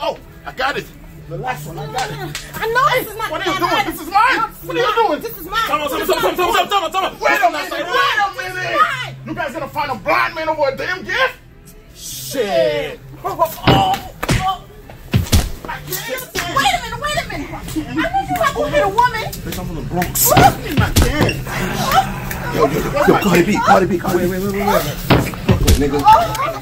Oh, I got it. The last one, I got it. I know this is mine. What are you doing? This is mine. What are you doing? This is mine. Tell me. Wait a minute. You guys gonna find a blind man over a damn gift? Shit. Oh. Wait a minute. I knew you had to hit a woman. Bitch, I'm from the Bronx. Look me, my kid. Yo, Cardi B. Wait. Fuck with nigga.